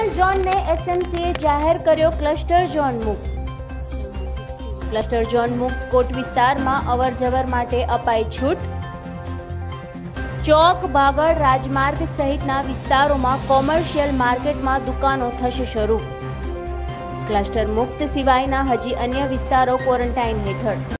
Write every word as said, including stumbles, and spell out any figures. Special ઝોનને એસએમસીએ જાહેર કર્યો ક્લસ્ટર ઝોન મુક્ત। ક્લસ્ટર ઝોન મુક્ત કોટ વિસ્તારમાં અવર જવર માટે અપાઈ છૂટ। ચોક બાગળ રાજમાર્ગ સહિતના વિસ્તારોમાં કોમર્શિયલ માર્કેટમાં દુકાનો થશે શરૂ। ક્લસ્ટર મુક્ત સિવાયના હજી અન્ય વિસ્તારો ક્વોરન્ટાઇન હેઠળ।